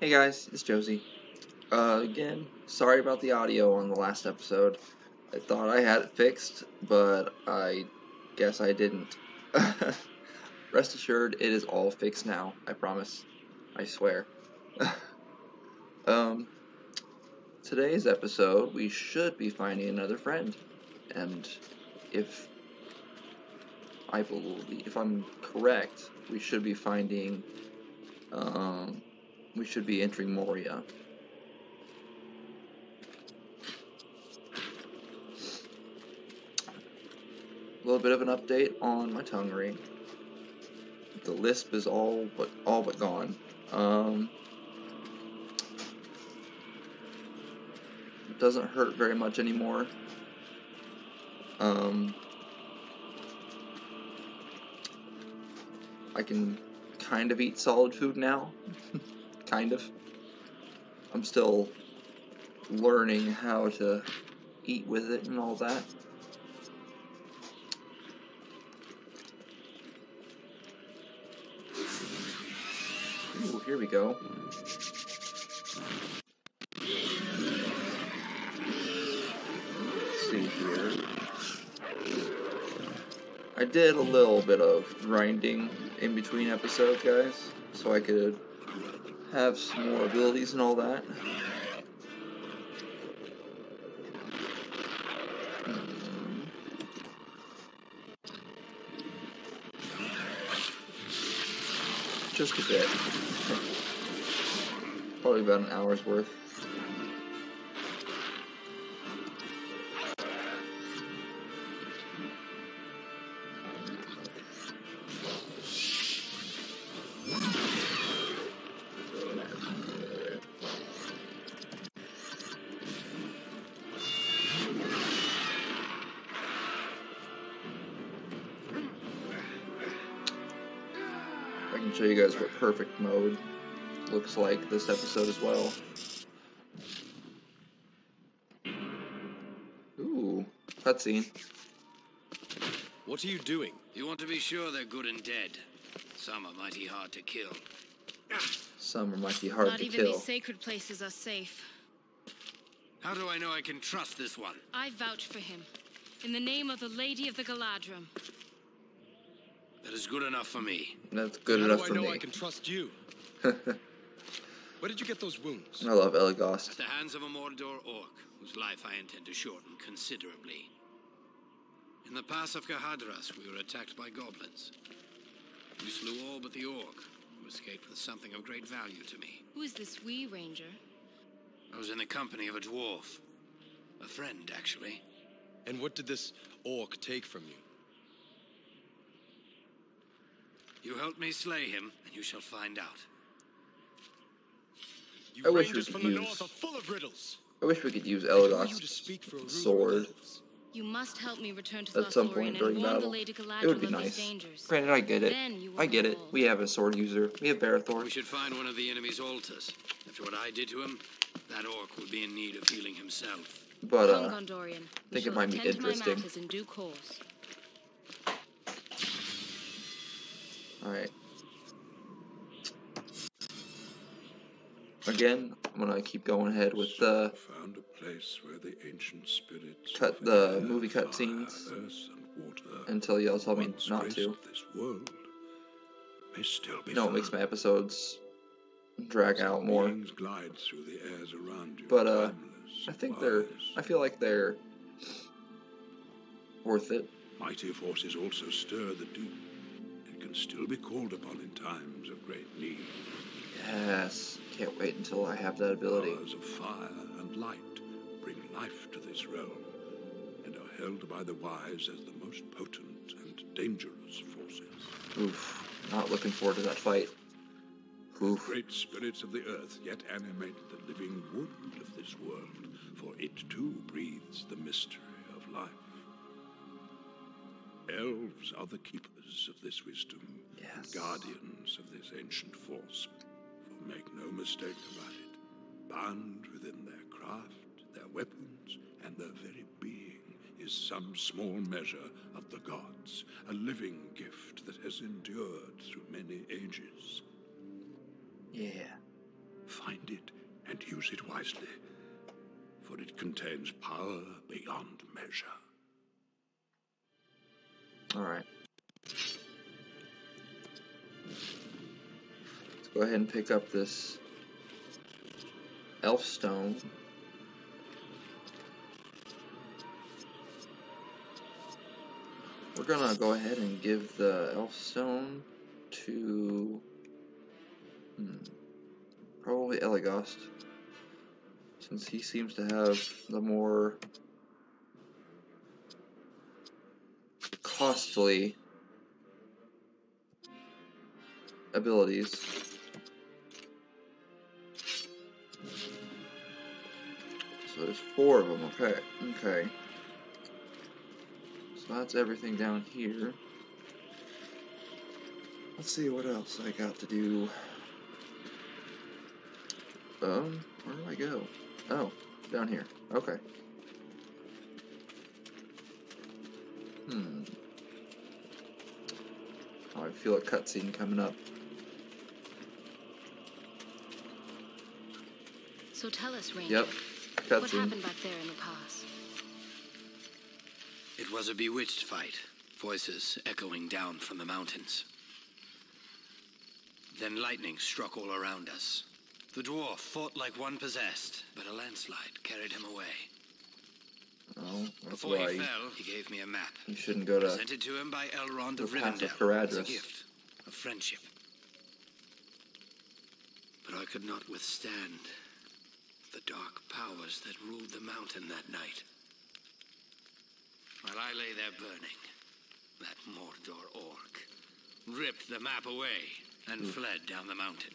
Hey guys, it's Josie. Again, sorry about the audio on the last episode. I thought I had it fixed, but I guess I didn't. Rest assured, it is all fixed now. I promise. I swear. Today's episode, we should be finding another friend. And if I'm correct, we should be finding, we should be entering Moria. A little bit of an update on my tongue ring. The lisp is all but gone. It doesn't hurt very much anymore. I can kind of eat solid food now. Kind of. I'm still learning how to eat with it and all that. Ooh, here we go. Let's see here. I did a little bit of grinding in between episodes, guys, so I could have some more abilities and all that. Just a bit. Probably about an hour's worth. Show you guys what perfect mode looks like this episode as well. Ooh, cutscene. What are you doing? You want to be sure they're good and dead. Some are mighty hard to kill. Not even these sacred places are safe. How do I know I can trust this one? I vouch for him. In the name of the Lady of the Galadriel. That is good enough for me. That's good enough for me. How do I know I can trust you? Where did you get those wounds? I love Elegost. At the hands of a Mordor orc, whose life I intend to shorten considerably. In the pass of Caradhras, we were attacked by goblins. We slew all but the orc, who escaped with something of great value to me. Who is this wee ranger? I was in the company of a dwarf. A friend, actually. And what did this orc take from you? You helped me slay him, and you shall find out. I wish we could use. I wish we could use Elrond's sword. You must help me return to at some point during battle. It would be nice. Granted, I get it. I get it. We have a sword user. We have Barathor. We should find one of the enemy's altars. After what I did to him, that orc would be in need of healing himself. But I think it might be interesting. Alright. Again, I'm gonna keep going ahead with the movie cutscenes until y'all tell me not to. No, it makes my episodes drag out more. But I feel like they're worth it. Mighty forces also stir the deep. Can still be called upon in times of great need. Yes, can't wait until I have that ability. Powers of fire and light bring life to this realm and are held by the wise as the most potent and dangerous forces. Oof, not looking forward to that fight. Oof. The great spirits of the earth yet animate the living wood of this world, for it too breathes the mystery of life. Elves are the keepers of this wisdom, yes. Guardians of this ancient force. For make no mistake about it, bound within their craft, their weapons, and their very being is some small measure of the gods, a living gift that has endured through many ages. Yeah. Find it and use it wisely, for it contains power beyond measure. All right. Let's go ahead and pick up this elf stone. We're gonna go ahead and give the elf stone to probably Elegost, since he seems to have the more costly abilities. So there's four of them, okay, okay. So that's everything down here. Let's see what else I got to do. Where do I go? Oh, down here. Okay. Oh, I feel a cutscene coming up. So tell us, Ranger. Yep. Cutscene. What happened back there in the pass? It was a bewitched fight. Voices echoing down from the mountains. Then lightning struck all around us. The dwarf fought like one possessed, but a landslide carried him away. Oh, that's before why he fell, he gave me a map. You shouldn't go to. Presented to him by Elrond of Rivendell as a gift of friendship. But I could not withstand the dark powers that ruled the mountain that night. While I lay there burning, that Mordor orc ripped the map away and fled down the mountain.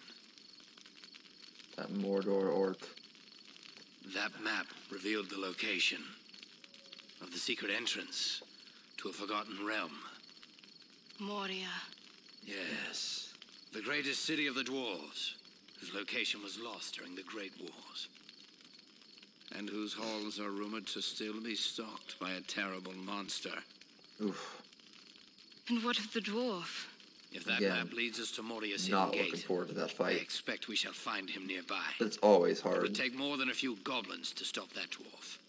That Mordor orc. That map revealed the location of the secret entrance to a forgotten realm. Moria. Yes. The greatest city of the dwarves, whose location was lost during the Great Wars. And whose halls are rumored to still be stalked by a terrible monster. Oof. And what of the dwarf? If that map leads us to Moria's not looking forward to that fight. I expect we shall find him nearby. It's always hard. It would take more than a few goblins to stop that dwarf.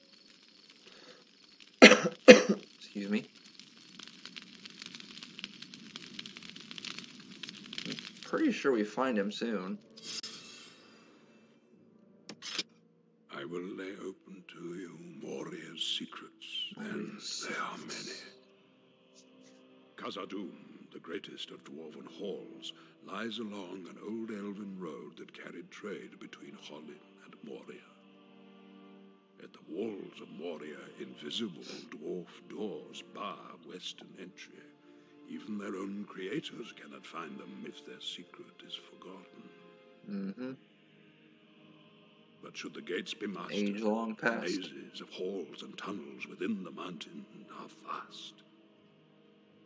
Excuse me. I'm pretty sure we find him soon. I will lay open to you Moria's secrets, and there are many. Khazad-dûm, the greatest of dwarven halls, lies along an old elven road that carried trade between Hollin and Moria. At the walls of Moria, invisible dwarf doors bar western entry. Even their own creators cannot find them if their secret is forgotten. Mm-hmm. But should the gates be mastered, age-long past, the mazes of halls and tunnels within the mountain are vast.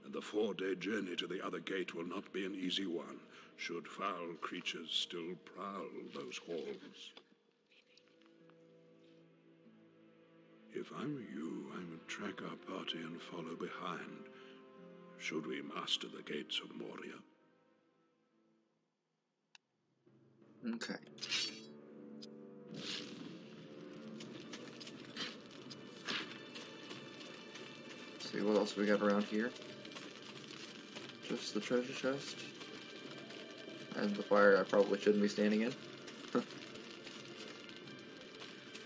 And the 4-day journey to the other gate will not be an easy one, should foul creatures still prowl those halls. If I were you, I would track our party and follow behind, should we master the gates of Moria. Okay. Let's see what else we got around here. Just the treasure chest. And the fire I probably shouldn't be standing in.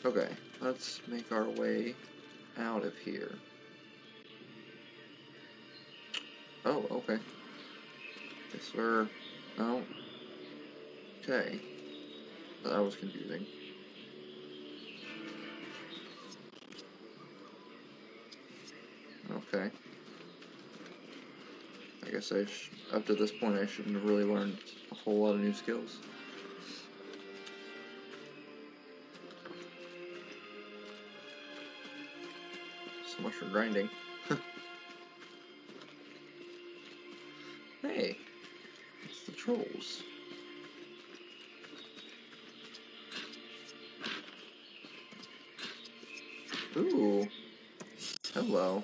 Okay, let's make our way out of here. Oh, okay. Guess we're... Oh. Okay. That was confusing. Okay. I guess up to this point I shouldn't have really learned a whole lot of new skills. So much for grinding. Hey, it's the trolls. Ooh, hello.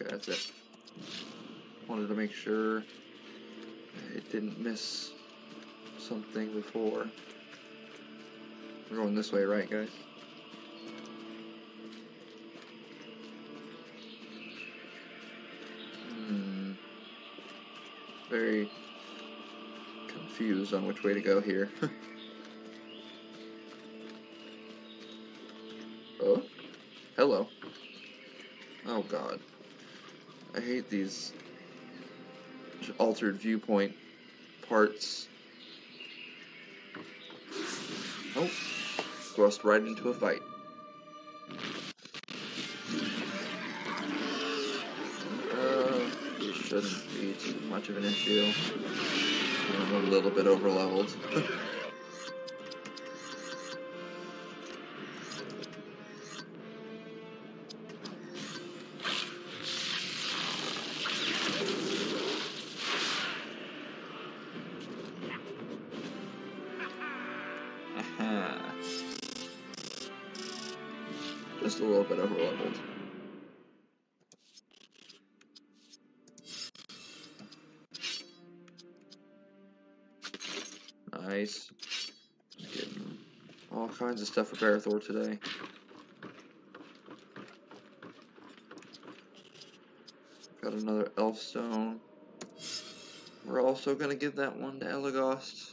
Okay, that's it. Wanted to make sure it didn't miss something before. We're going this way, right, guys? Very confused on which way to go here. Oh, hello. Oh god, I hate these altered viewpoint parts. Oh, thrust right into a fight. Shouldn't be too much of an issue. I'm a little bit over leveled. Just a little bit over leveled. Nice. Just getting all kinds of stuff for Barathor today. Got another elf stone. We're also going to give that one to Elegost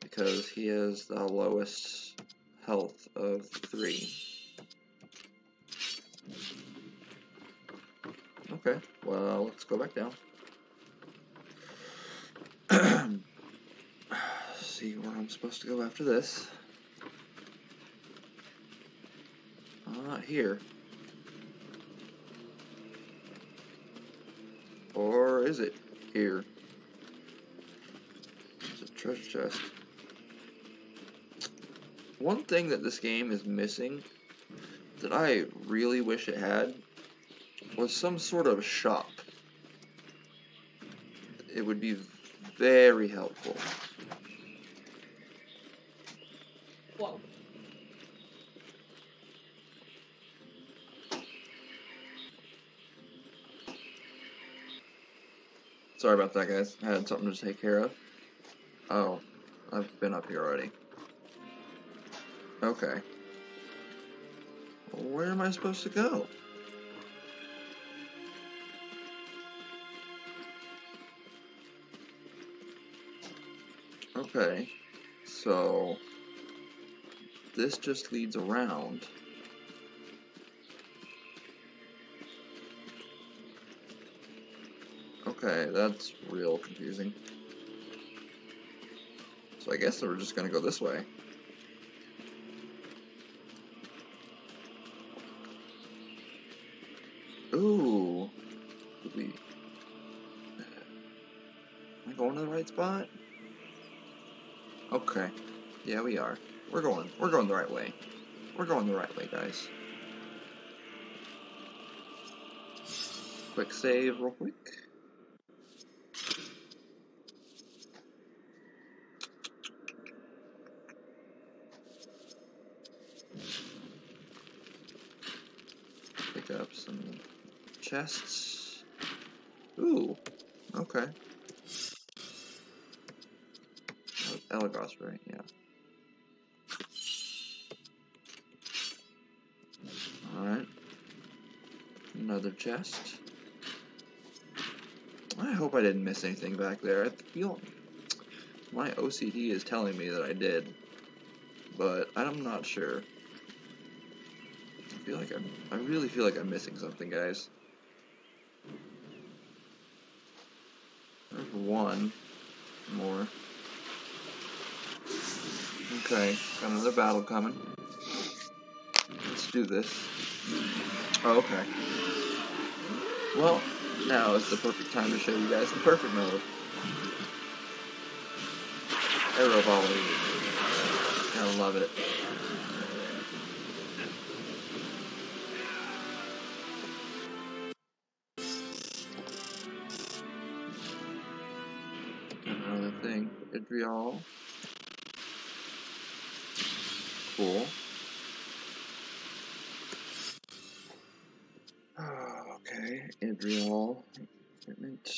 because he has the lowest health of 3. Okay, well, let's go back down. See where I'm supposed to go after this. Not here. Or is it here? It's a treasure chest. One thing that this game is missing that I really wish it had was some sort of shop. It would be very helpful. Whoa. Sorry about that, guys. I had something to take care of. Oh, I've been up here already. Okay. Well, where am I supposed to go? Okay, so this just leads around. Okay, that's real confusing. So I guess we're just gonna go this way. Ooh. Am I going to the right spot? Okay. Yeah, we are. We're going the right way. We're going the right way, guys. Quick save real quick. Pick up some chests. Ooh, okay. That was Elrond, right? Yeah. Another chest. I hope I didn't miss anything back there. I feel my OCD is telling me that I did, but I'm not sure. I feel like I really feel like I'm missing something, guys. There's one more. Okay, got another battle coming. Let's do this. Oh, okay. Well, now is the perfect time to show you guys the perfect mode. Arrow volley. I love it. Another thing for Idriel. Cool. Okay, Adriel equipment.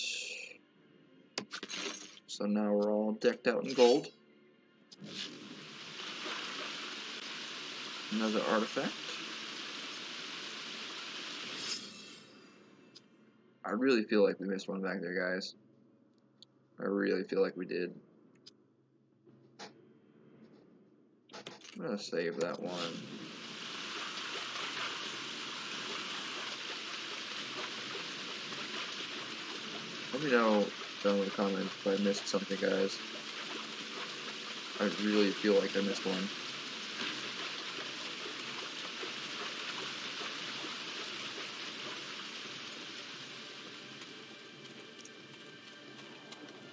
So now we're all decked out in gold. Another artifact. I really feel like we missed one back there, guys. I really feel like we did. I'm gonna save that one. Let me know down in the comments if I missed something, guys. I really feel like I missed one.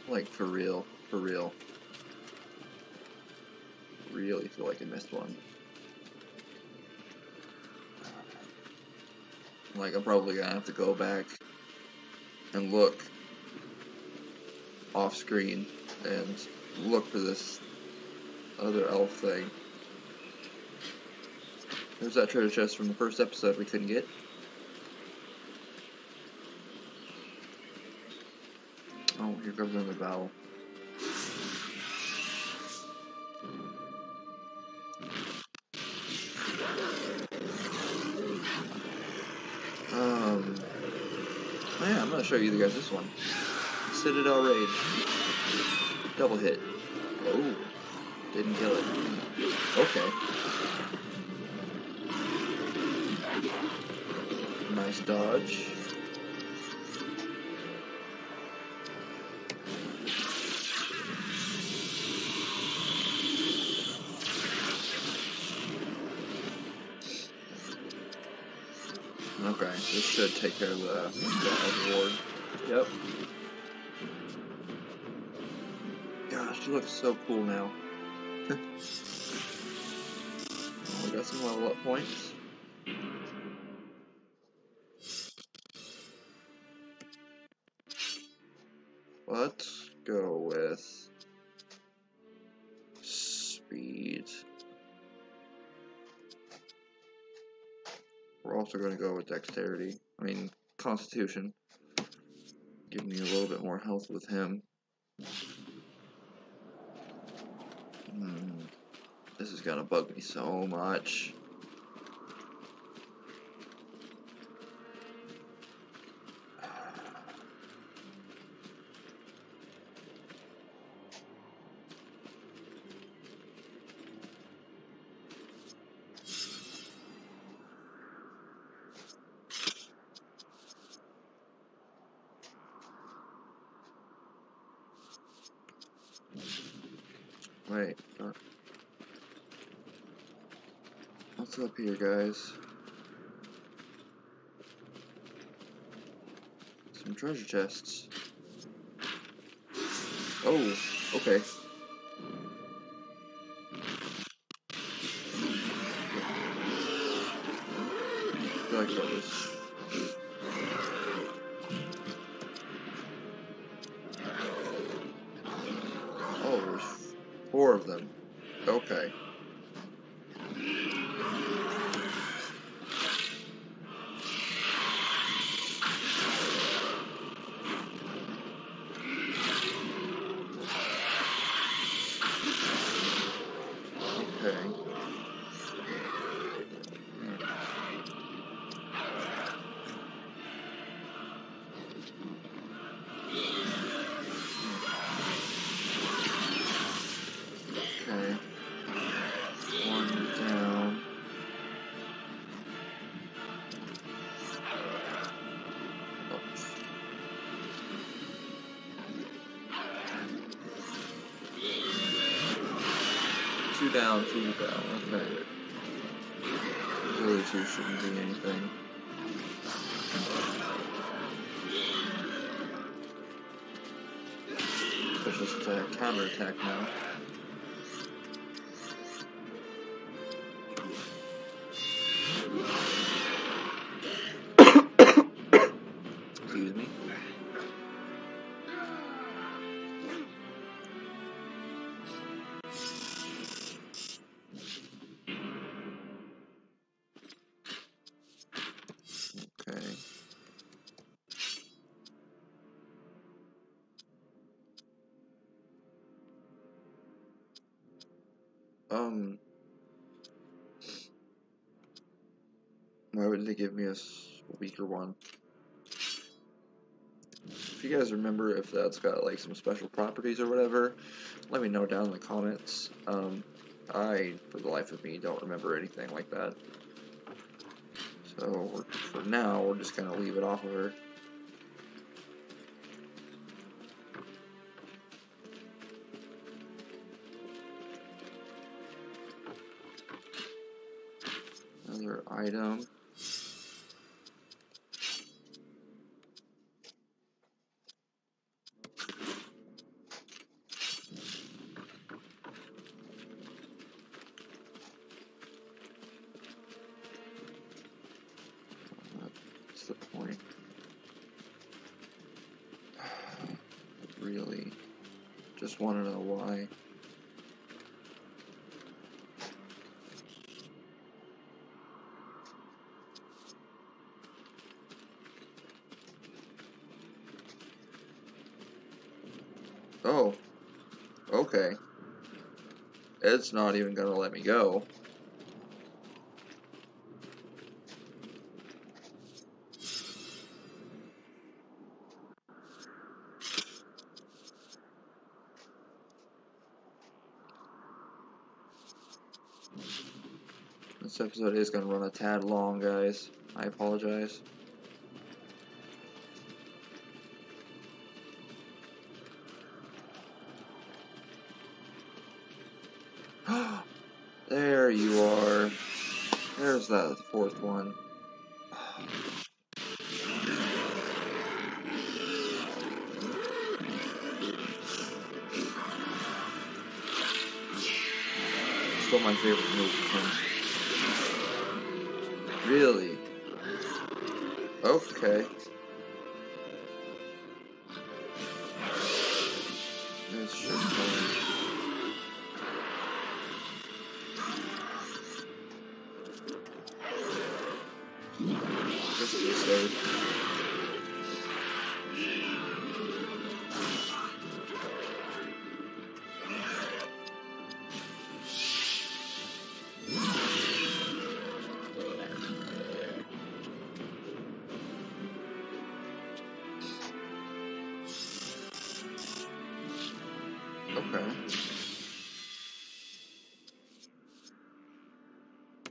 Like, for real, for real. Really feel like I missed one. Like, I'm probably gonna have to go back and look off screen and look for this other elf thing. There's that treasure chest from the first episode we couldn't get. Oh, here comes another battle. Yeah, I'm gonna show you guys this one. Citadel Raid. Double hit. Oh, didn't kill it. Okay. Nice dodge. Okay, this should take care of the ward. Yep. Gosh, she looks so cool now. Well, we got some level up points. Let's go with speed. We're also going to go with dexterity. I mean, constitution. Give me a little bit more health with him. This is going to bug me so much. Wait, what's up here, guys? Some treasure chests. Oh, okay. I feel like I got this. Four of them. Okay. Down, two down, okay. Really two shouldn't be anything. Let's just counter-attack now. Why would they give me a weaker one? If you guys remember if that's got like some special properties or whatever, let me know down in the comments. I, for the life of me, don't remember anything like that. So for now, we're just gonna leave it off of her. Another item. Want to know why. Oh, okay. It's not even gonna let me go. This episode is going to run a tad long, guys. I apologize. There you are. There's that fourth one. Still my favorite move from him. Really? Okay. This should come. Just to be safe.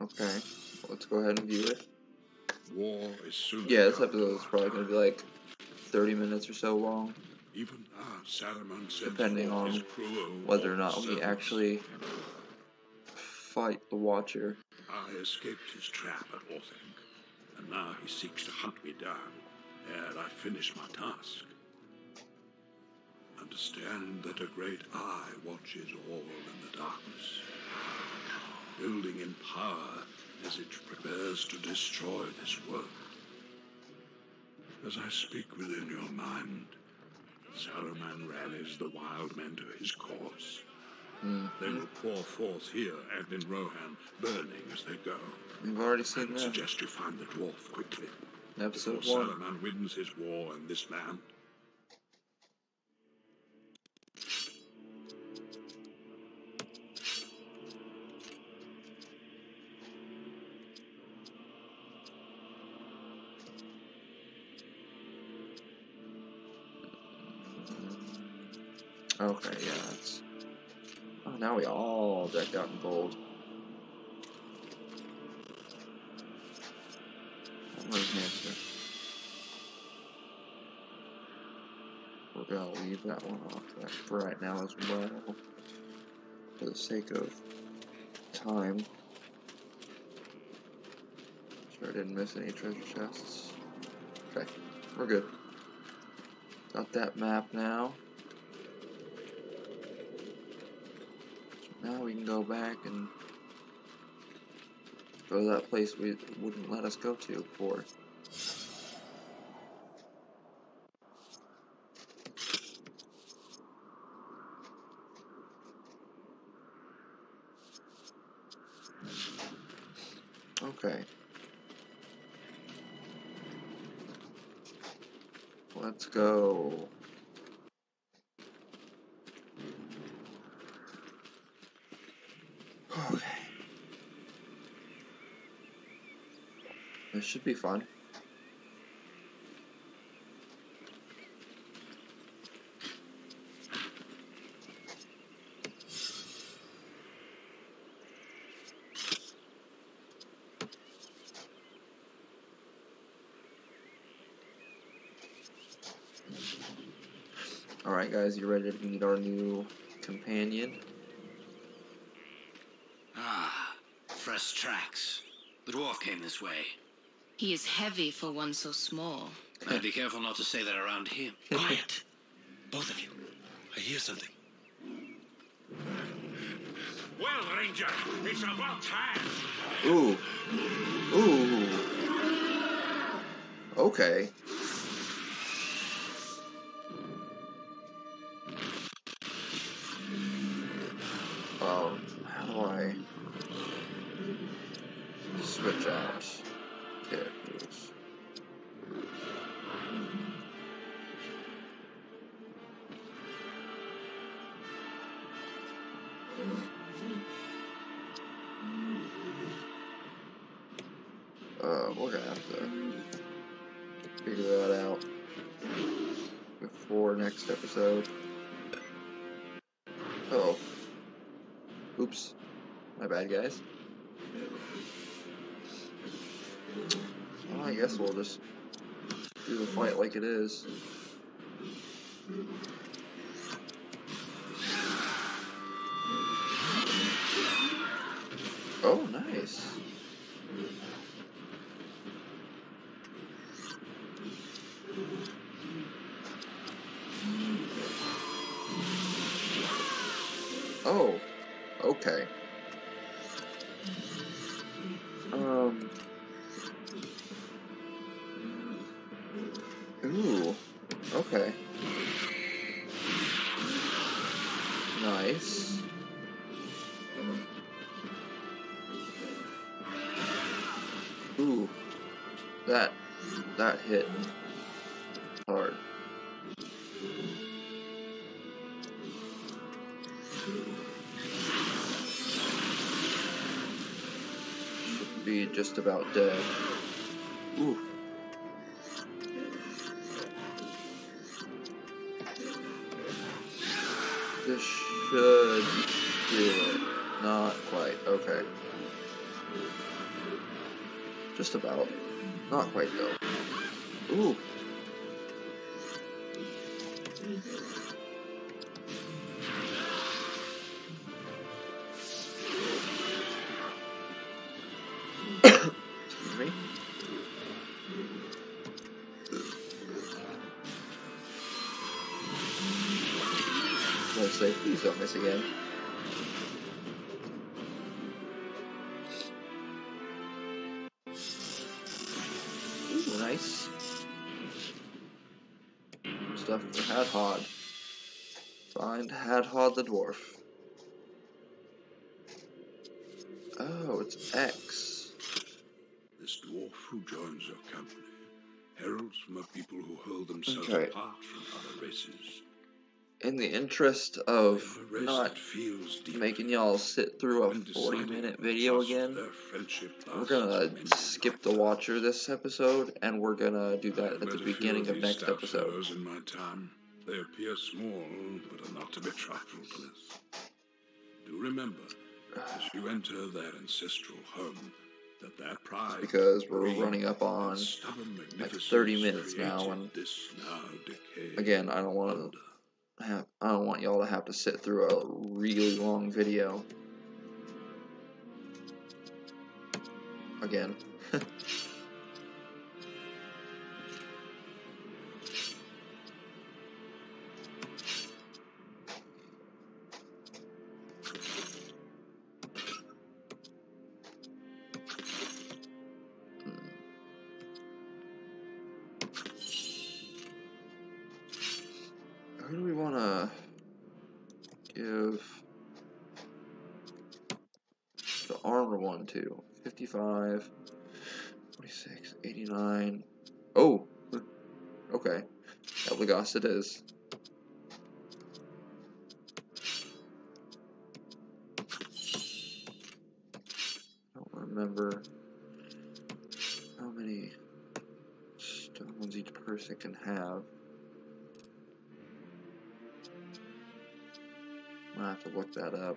Okay, let's go ahead and view it. War is soon. Yeah, this episode is probably going to be like 30 minutes or so long. Even Saruman said, depending on whether or not we actually fight the Watcher. I escaped his trap at Orthanc, and now he seeks to hunt me down ere I finish my task. Understand that a great eye watches all in the darkness, building in power as it prepares to destroy this world. As I speak within your mind, Saruman rallies the wild men to his cause. They will pour forth here and in Rohan, burning as they go. We've already seen that. I suggest you find the dwarf quickly. Episode 1. Before Saruman wins his war in this land. Okay, yeah, that's... Oh, now we all decked out in gold. Where's Hamster? We're gonna leave that one off for right now as well, for the sake of time. Sure I didn't miss any treasure chests. Okay, we're good. Got that map now. Now we can go back and go to that place we wouldn't let us go to before. Okay. Let's go. This should be fun. Alright guys, you ready to meet our new companion? Ah, fresh tracks. The dwarf came this way. He is heavy for one so small. I'd be careful not to say that around him. Quiet! Both of you. I hear something. Well, Ranger, it's about time! Ooh. Ooh. Okay. We're gonna have to figure that out before next episode. Oh. Oops. My bad, guys. Well, I guess we'll just do the fight like it is. Oh, nice. Oh, okay. Ooh, okay. Nice. Ooh, that hit hard. Should be just about dead. Ooh. This should do it. Not quite. Okay. Just about. Not quite, though. Ooh. Excuse me. Let's say, please don't miss again. Nice stuff for Hadhod. Find Hadhod the dwarf. Oh, it's X. This dwarf who joins our company heralds from a people who hold themselves apart from other races. In the interest of not making y'all sit through a 40-minute video again, we're gonna skip the watcher this episode, and we're gonna do that at the beginning of next episode. In my time, they appear small, but are not to be trifled with. Do remember, as you enter their ancestral home, that pride, because we're running up on like 30 minutes now, and again, I don't want y'all to have to sit through a really long video. Again. Who do we want to give the armor one to? 55, 46, 89. Oh! Okay. Elegost it is. I don't remember how many weapons each person can have. I'll have to look that up.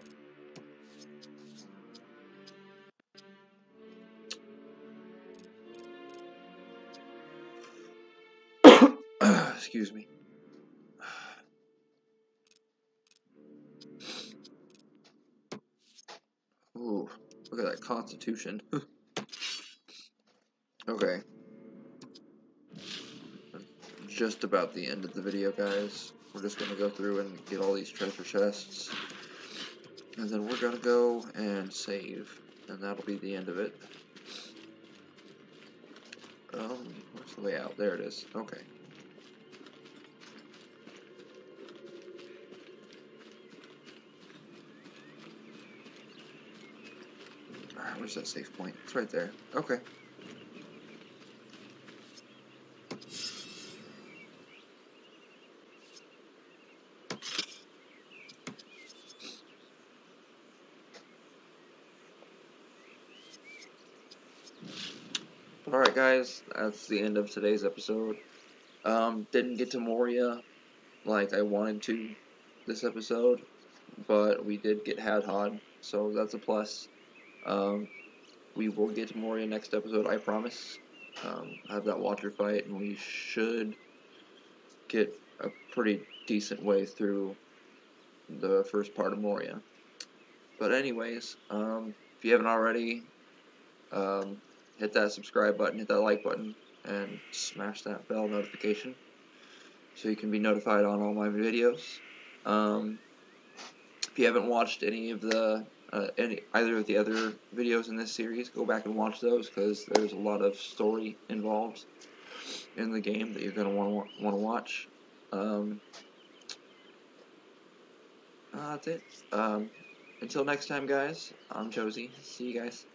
Excuse me. Ooh, look at that constitution. Okay. Just about the end of the video, guys. We're just going to go through and get all these treasure chests. And then we're going to go and save. And that'll be the end of it. Where's the way out? There it is. Okay. Alright, where's that safe point? It's right there. Okay. Alright guys, that's the end of today's episode. Didn't get to Moria like I wanted to this episode, but we did get Hadhod, so that's a plus. We will get to Moria next episode, I promise. I have that watcher fight, and we should get a pretty decent way through the first part of Moria. But anyways, if you haven't already, hit that subscribe button, hit that like button, and smash that bell notification so you can be notified on all my videos. If you haven't watched any of the either of the other videos in this series, go back and watch those, because there's a lot of story involved in the game that you're going to want to watch. That's it. Until next time, guys, I'm Josie. See you guys.